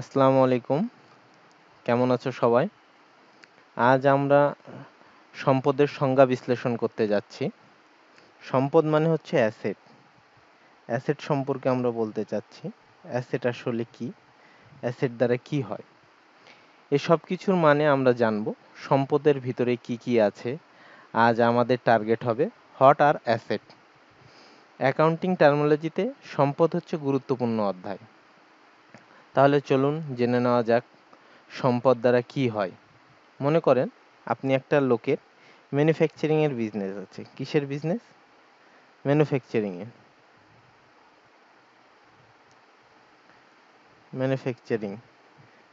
আসসালামু আলাইকুম, কেমন আছো সবাই? আজ আমরা সম্পদের সংজ্ঞা বিশ্লেষণ করতে যাচ্ছি। সম্পদ মানে হচ্ছে অ্যাসেট। অ্যাসেট সম্পর্কে আমরা বলতে চাচ্ছি, অ্যাসেট আসলে কি, অ্যাসেট দ্বারা কি হয়, এসব কিছুর মানে আমরা জানব। সম্পদের ভিতরে কি কি আছে আজ আমাদের টার্গেট হবে হোয়াট আর অ্যাসেট। অ্যাকাউন্টিং টার্মোলজিতে সম্পদ হচ্ছে গুরুত্বপূর্ণ অধ্যায়। তাহলে চলুন জেনে নেওয়া যাক সম্পদ দ্বারা কি হয়। মনে করেন আপনি একটা লোকের ম্যানুফ্যাকচারিংয়ের বিজনেস আছে। কিসের বিজনেস? ম্যানুফ্যাকচারিংয়ের।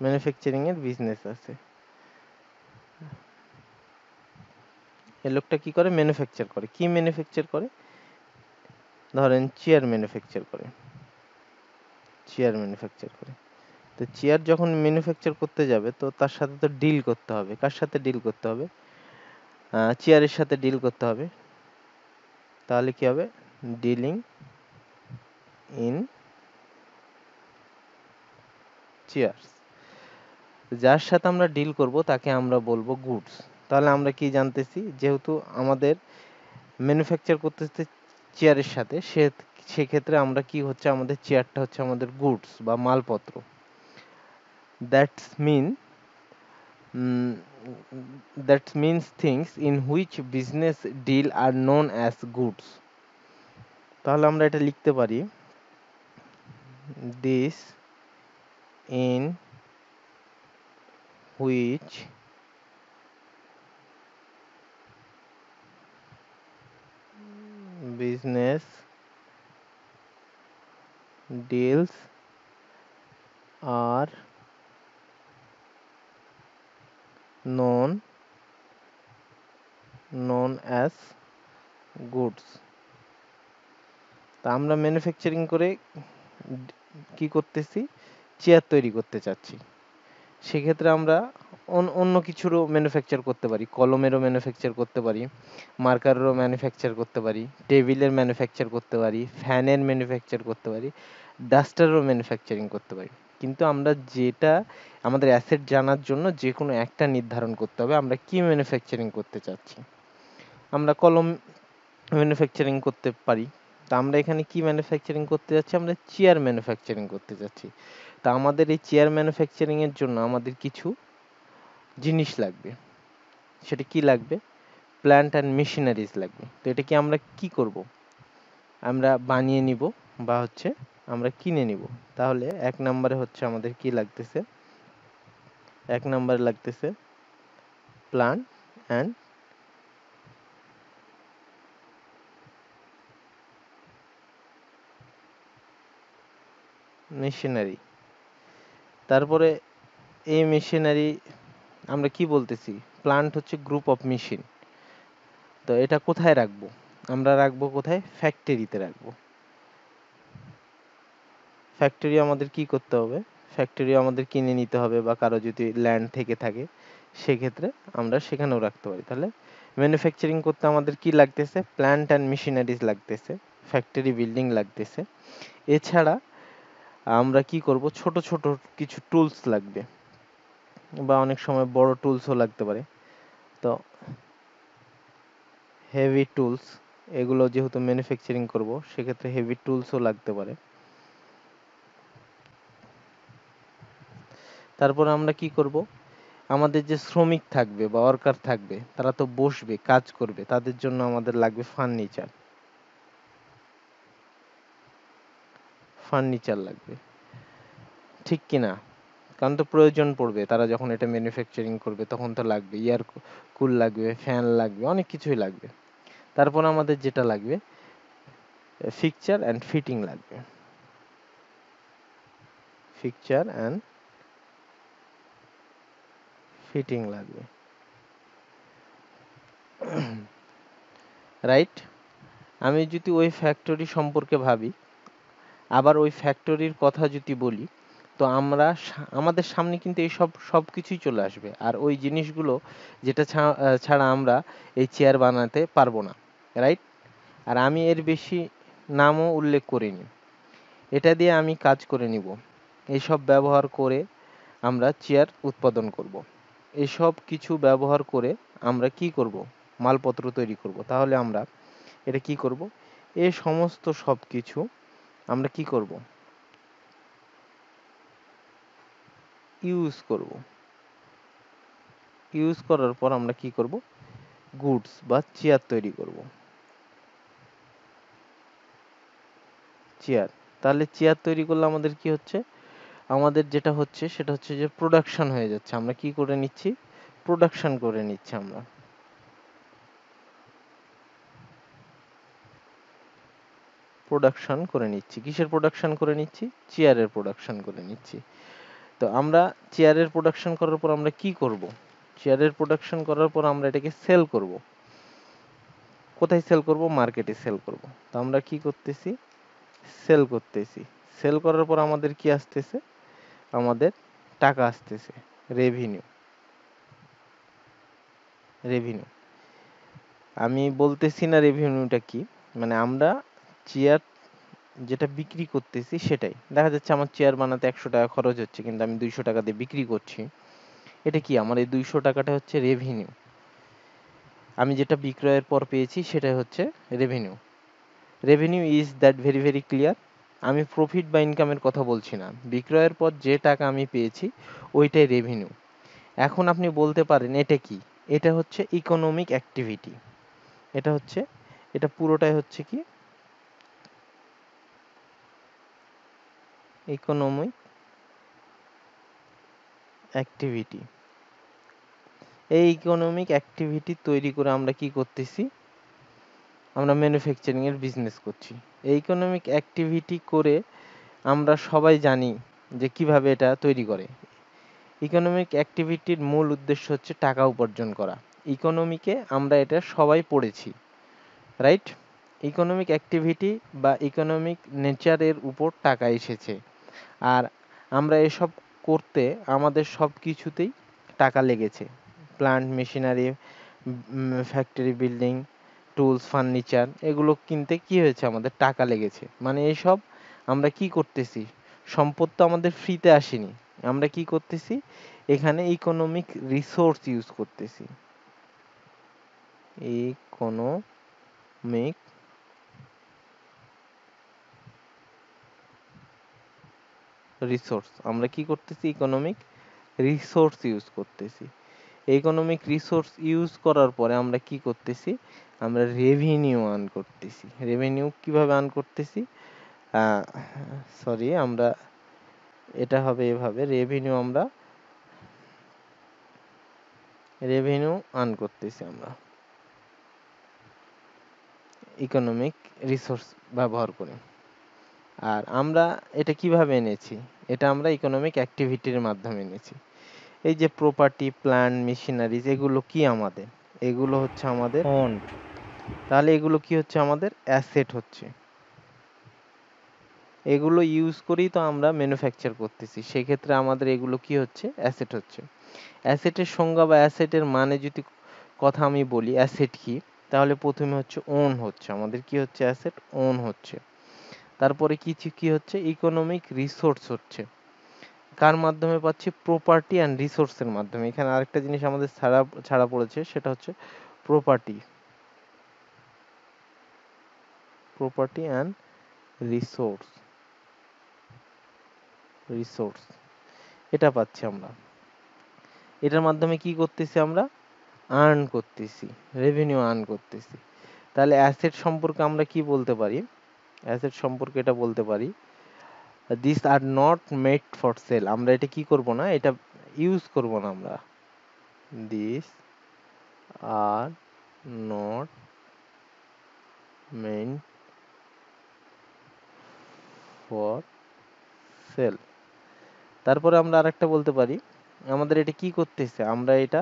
ম্যানুফ্যাকচারিংয়ের বিজনেস আছে। এই লোকটা কি করে? ম্যানুফ্যাকচার করে। কি ম্যানুফ্যাকচার করে? ধরেন চেয়ার ম্যানুফ্যাকচার করে। তো চেয়ার যখন ম্যানুফ্যাকচার করতে যাবে তো তার সাথে তো ডিল করতে হবে। কার সাথে ডিল করতে হবে? চেয়ারের সাথে ডিল করতে হবে। তাহলে কি হবে? Dealing in chairs. যার সাথে আমরা ডিল করব তাকে আমরা বলবো গুডস। তাহলে আমরা কি জানতেছি, যেহেতু আমাদের ম্যানুফ্যাকচার করতেছে চেয়ারের সাথে, সেক্ষেত্রে আমরা কি হচ্ছে, আমাদের চেয়ারটা হচ্ছে আমাদের গুডস বা মালপত্র। That's means things in which business deal are known as goods. তাহলে আমরা এটা লিখতে পারি, this in which business deals are known as goods. তা আমরা ম্যানুফ্যাকচারিং করে কি করতেছি? চেয়ার তৈরি করতে চাচ্ছি। সেক্ষেত্রে আমরা অন্য কিছুরও ম্যানুফ্যাকচার করতে পারি, কলমেরও ম্যানুফ্যাকচার করতে পারি, মার্কারেরও ম্যানুফ্যাকচার করতে পারি, টেবিলের ম্যানুফ্যাকচার করতে পারি, ফ্যানের ম্যানুফ্যাকচার করতে পারি, ডাস্টারেরও ম্যানুফ্যাকচারিং করতে পারি। কিন্তু আমরা যেটা আমাদের অ্যাসেট জানার জন্য যে কোনো একটা নির্ধারণ করতে হবে, আমরা কি ম্যানুফ্যাকচারিং করতে চাচ্ছি। আমরা কলম ম্যানুফ্যাকচারিং করতে পারি, তা আমরা এখানে কি ম্যানুফ্যাকচারিং করতে যাচ্ছি? আমরা চেয়ার ম্যানুফ্যাকচারিং করতে যাচ্ছি। তা আমাদের এই চেয়ার ম্যানুফ্যাকচারিংয়ের জন্য আমাদের কিছু জিনিস লাগবে। সেটা কি লাগবে? প্ল্যান্ট অ্যান্ড মেশিনারিজ লাগবে। তো এটা কি আমরা কি করব? আমরা বানিয়ে নিব বা হচ্ছে আমরা কিনে নিব। তাহলে এক নম্বরে হচ্ছে আমাদের কি লাগতেছে? এক নম্বরে লাগতেছে প্ল্যান্ট অ্যান্ড মেশিনারি। তারপরে এই মেশিনারি আমরা কি বলতেছি? প্ল্যান্ট হচ্ছে গ্রুপ অফ মেশিন। তো এটা কোথায় রাখবো? আমরা রাখবো কোথায়? ফ্যাক্টরিতে রাখবো। ফ্যাক্টরি আমাদের কি করতে হবে? ফ্যাক্টরি আমাদের কিনে নিতে হবে, বা কারো যদি ল্যান্ড থেকে থাকে সেক্ষেত্রে আমরা সেখানেও রাখতে পারি। তাহলে ম্যানুফ্যাকচারিং করতে আমাদের কি লাগতেছে? প্ল্যান্ট অ্যান্ড মেশিনারিজ লাগতেছে, ফ্যাক্টরি বিল্ডিং লাগতেছে। এছাড়া আমরা কি করব? ছোট ছোট কিছু টুলস লাগবে, বা অনেক সময় বড় টুলসও লাগতে পারে। তো হেভি টুলস, এগুলো যেহেতু ম্যানুফ্যাকচারিং করব সেক্ষেত্রে হেভি টুলসও লাগতে পারে। তারপর আমরা কি করব? আমাদের যে শ্রমিক থাকবে বা ওয়ার্কার থাকবে, তারা তো বসবে, কাজ করবে, তাদের জন্য আমাদের লাগবে ফার্নিচার। ফার্নিচার লাগবে, ঠিক কিনা? কারণ তো প্রয়োজন পড়বে, তারা যখন এটা ম্যানুফ্যাকচারিং করবে তখন তো লাগবে। এয়ার কুল লাগবে, ফ্যান লাগবে, অনেক কিছুই লাগবে। তারপর আমাদের যেটা লাগবে, ফিকচার অ্যান্ড ফিটিং লাগবে। ফিকচার অ্যান্ড ফিটিং লাগবে, রাইট? আমি যদি ওই ফ্যাক্টরি সম্পর্কে ভাবি, আবার ওই ফ্যাক্টরির কথা যদি বলি, তো আমরা আমাদের সামনে কিন্তু এই সবকিছুই চলে আসবে। আর ওই জিনিসগুলো যেটা ছাড়া আমরা এই চেয়ার বানাতে পারবো না, রাইট? আর আমি এর বেশি নামও উল্লেখ করিনি, এটা দিয়ে আমি কাজ করে নিব। এসব ব্যবহার করে আমরা চেয়ার উৎপাদন করব। এসব কিছু ব্যবহার করে আমরা কি করব? মালপত্র তৈরি করব। তাহলে আমরা এটা কি করব? এই সমস্ত সব কিছু আমরা কি করব? ইউজ করব। ইউজ করার পর আমরা কি করব? গুডস বা চেয়ার তৈরি করব। চেয়ার, তাহলে চেয়ার তৈরি করলে আমাদের কি হচ্ছে? আমাদের যেটা হচ্ছে সেটা হচ্ছে যে প্রোডাকশন হয়ে যাচ্ছে। আমরা কি করে নিচ্ছি? প্রোডাকশন করে নিচ্ছি আমরা। প্রোডাকশন করে নিচ্ছি। কিসের প্রোডাকশন করে নিচ্ছি? চেয়ারের প্রোডাকশন করে নিচ্ছি। তো আমরা চেয়ারের প্রোডাকশন করার পর আমরা কি করব? চেয়ারের প্রোডাকশন করার পর আমরা এটাকে সেল করব। কোথায় সেল করব? মার্কেটে সেল করব। তো আমরা কি করতেছি? সেল করতেছি। সেল করার পর আমাদের কি আসতেছে? আমাদের টাকা আসতেছে, রেভিনিউ। রেভিনিউ আমি বলতেছি না রেভিনিউটা কি, মানে আমরা চেয়ার যেটা বিক্রি করতেছি সেটাই। দেখা যাচ্ছে আমার চেয়ার বানাতে 100 টাকা খরচ হচ্ছে, কিন্তু আমি 200 টাকা দিয়ে বিক্রি করছি। এটা কি? আমার এই 200 টাকাটা হচ্ছে রেভিনিউ। আমি যেটা বিক্রয়ের পর পেয়েছি সেটাই হচ্ছে revenue. Revenue is that very very clear. আমি প্রফিট বা ইনকামের কথা বলছি না, বিক্রয়ের পর যে টাকা আমি পেয়েছি ওইটাই রেভিনিউ। এখন আপনি বলতে পারেন এটা কি? এটা হচ্ছে ইকোনমিক অ্যাক্টিভিটি। এটা হচ্ছে, এটা পুরোটাই হচ্ছে কি? Economic activity. এই ইকোনমিক অ্যাক্টিভিটি তৈরি করে আমরা কি করতেছি? আমরা ম্যানুফ্যাকচারিং এর বিজনেস করছি। এই ইকোনমিক অ্যাক্টিভিটি করে আমরা সবাই জানি যে কিভাবে এটা তৈরি করে। ইকোনমিক অ্যাক্টিভিটির মূল উদ্দেশ্য হচ্ছে টাকা উপার্জন করা। ইকোনমিকে আমরা এটা সবাই পড়েছি, রাইট? ইকোনমিক অ্যাক্টিভিটি বা ইকোনমিক নেচারের উপর টাকা এসেছে। আর আমরা এসব করতে আমাদের সব কিছুতেই টাকা লেগেছে। Plant, machinery, factory building, tools, furniture, এগুলো কিনতে কি হয়েছে? আমাদের টাকা লেগেছে। মানে এসব আমরা কি করতেছি? সম্পদ তো আমাদের ফ্রিতে আসেনি। আমরা কি করতেছি? এখানে ইকোনমিক রিসোর্স ইউজ করতেছি। ইকোনমিক রিসোর্স, আমরা কি করতেছি? ইকোনমিক রিসোর্স ইউজ করতেছি। ইকোনমিক রিসোর্স ইউজ করার পরে আমরা কি করতেছি? আমরা রেভিনিউ আর্ন করতেছি। রেভিনিউ কিভাবে আর্ন করতেছি? সরি, আমরা এটা হবে এভাবে, রেভিনিউ আমরা রেভিনিউ আর্ন করতেছি আমরা ইকোনমিক রিসোর্স ব্যবহার করে। আর আমরা এটা কিভাবে এনেছি? এটা আমরা ইকোনমিক অ্যাক্টিভিটির মাধ্যমে এনেছি। এই যে প্রপার্টি, প্ল্যান্ট, মেশিনারিজ, এগুলো কি আমাদের? এগুলো হচ্ছে আমাদের ওন। তাহলে এগুলো কি হচ্ছে? আমাদের অ্যাসেট হচ্ছে। এগুলো ইউজ করেই তো আমরা ম্যানুফ্যাকচার করতেছি, সেক্ষেত্রে আমাদের এগুলো কি হচ্ছে? অ্যাসেট হচ্ছে। অ্যাসেটের সংজ্ঞা বা অ্যাসেটের মানে যদি কথা আমি বলি, অ্যাসেট কি? তাহলে প্রথমে হচ্ছে ওন হচ্ছে আমাদের। কি হচ্ছে? অ্যাসেট ওন হচ্ছে। তারপরে কিছু কি হচ্ছে? ইকোনমিক রিসোর্স হচ্ছে। কার মাধ্যমে পাচ্ছি? প্রপার্টি অ্যান্ড রিসোর্সের মাধ্যমে। এখানে আরেকটা জিনিস আমাদের ছাড়া পড়েছে, সেটা হচ্ছে property. Property and resource, resource এটা পাচ্ছি আমরা। এটার মাধ্যমে কি করতেছি? আমরা আর্ন করতেছি, রেভিনিউ আর্ন করতেছি। তাহলে অ্যাসেট সম্পর্কে আমরা কি বলতে পারি? অ্যাসেট সম্পর্কে এটা বলতে পারি, this are not made for sale. আমরা এটা কি করব না, এটা ইউজ করব না আমরা। This are not made for sale. তারপরে আমরা আরেকটা বলতে পারি, আমাদের এটা কি করতেছে? আমরা এটা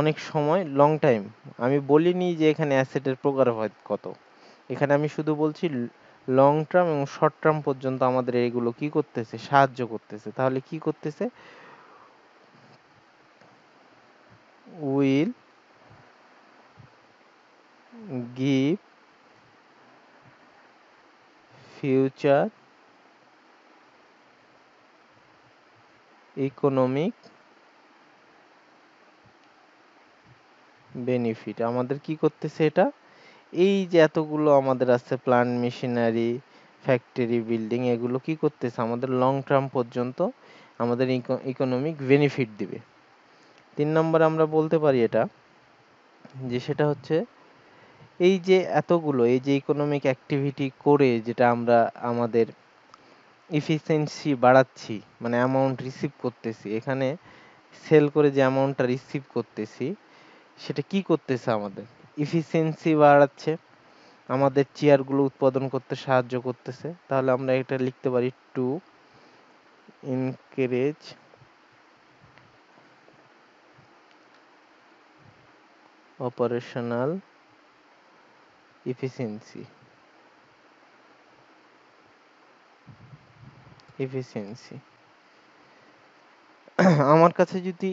অনেক সময় লং টাইম, আমি বলিনি যে এখানে অ্যাসেটের প্রকারভেদ কত, এখানে আমি শুধু বলছি লং টার্ম এবং শর্ট টার্ম পর্যন্ত আমাদের এগুলো কি করতেছে? সাহায্য করতেছে। তাহলে কি করতেছে? Will give future economic benefit. আমাদের কি করতেছে এটা, এই যে এতগুলো আমাদের আছে প্লান্ট, মেশিনারি, ফ্যাক্টরি, বিল্ডিং, এগুলো কি করতেছে আমাদের লং টার্ম পর্যন্ত আমাদের ইকোনমিক বেনিফিট দিবে। 3 নম্বর আমরা বলতে পারি এটা যে, সেটা হচ্ছে এই যে এতগুলো এই যে ইকোনমিক অ্যাক্টিভিটি করে যেটা আমরা আমাদের এফিসিয়েন্সি বাড়াচ্ছি, মানে অ্যামাউন্ট রিসিভ করতেছি, এখানে সেল করে যে অ্যামাউন্টটা রিসিভ করতেছি সেটা কি করতেছে আমাদের এফিসিয়েন্সি বাড়াচ্ছে, আমাদের চেয়ারগুলো উৎপাদন করতে সাহায্য করতেছে। তাহলে আমরা এটা লিখতে পারি টু এনকারেজ অপারেশনাল এফিসিয়েন্সি। আমার কাছে যদি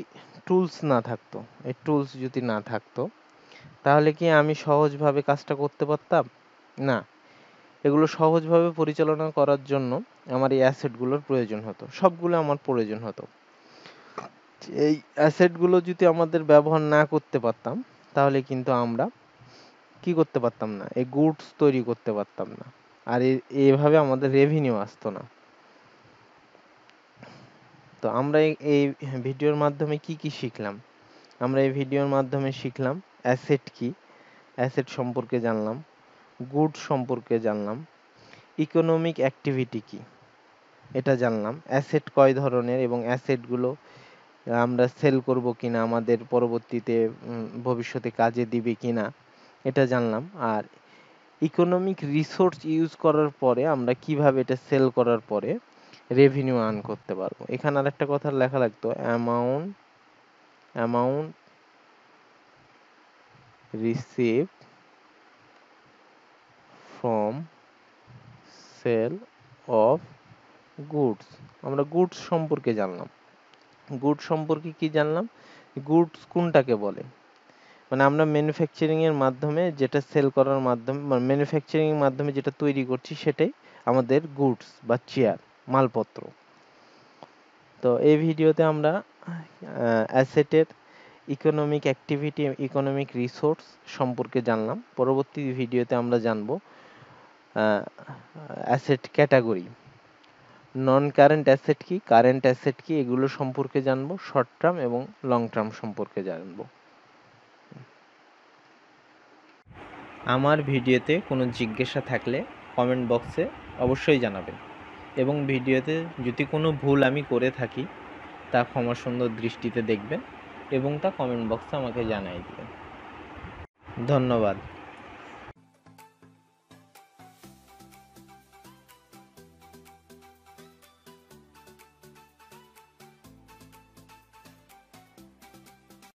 টুলস না থাকতো, এই টুলস যদি না থাকতো তাহলে কি আমি সহজভাবে কাজটা করতে পারতাম না। এগুলো সহজভাবে পরিচালনা করার জন্য আমার এই অ্যাসেটগুলোর প্রয়োজন হতো, সবগুলো আমার প্রয়োজন হতো। এই অ্যাসেটগুলো যদি আমাদের ব্যবহার না করতে পারতাম তাহলে কিন্তু আমরা কি করতে পারতাম না, এই গুডস তৈরি করতে পারতাম না, আর এইভাবে আমাদের রেভিনিউ আসতো না। তো আমরা এই ভিডিওর মাধ্যমে কি কি শিখলাম, আমরা এই ভিডিওর মাধ্যমে শিখলাম অ্যাসেট কি, অ্যাসেট সম্পর্কে জানলাম, গুড সম্পর্কে জানলাম, ইকোনমিক অ্যাক্টিভিটি কি এটা জানলাম, অ্যাসেট কয় ধরনের এবং অ্যাসেটগুলো আমরা সেল করব কিনা, আমাদের পরবর্তীতে ভবিষ্যতে কাজে দিবে কিনা এটা জানলাম, আর ইকোনমিক রিসোর্স ইউজ করার পরে আমরা কিভাবে এটা সেল করার পরে রেভিনিউ আর্ন করতে পারবো। এখানে আর একটা কথা লেখা লাগতো, amount received from sale of goods। আমরা goods সম্পর্কে জানলাম, goods সম্পর্কে কি জানলাম, goods কোনটাকে বলে, মানে আমরা ম্যানুফ্যাকচারিং এর মাধ্যমে যেটা সেল করার মাধ্যমে, ম্যানুফ্যাকচারিং এর মাধ্যমে যেটা তৈরি করছি সেটাই আমাদের goods বা চেয়ার, মালপত্র। তো এই ভিডিওতে আমরা অ্যাসেটের ইকোনমিক অ্যাক্টিভিটি, ইকোনমিক রিসোর্স সম্পর্কে জানলাম। পরবর্তী ভিডিওতে আমরা জানব asset category, non current asset কি, কারেন্ট অ্যাসেট কি, এগুলো সম্পর্কে জানব, শর্ট টার্ম এবং লং টার্ম সম্পর্কে জানব। আমার ভিডিওতে কোনো জিজ্ঞাসা থাকলে কমেন্ট বক্সে অবশ্যই জানাবেন, এবং ভিডিওতে যদি কোনো ভুল আমি করে থাকি তা ক্ষমা সুন্দর দৃষ্টিতে দেখবেন এবং তা কমেন্ট বক্সে আমাকে জানাই দিবেন। ধন্যবাদ।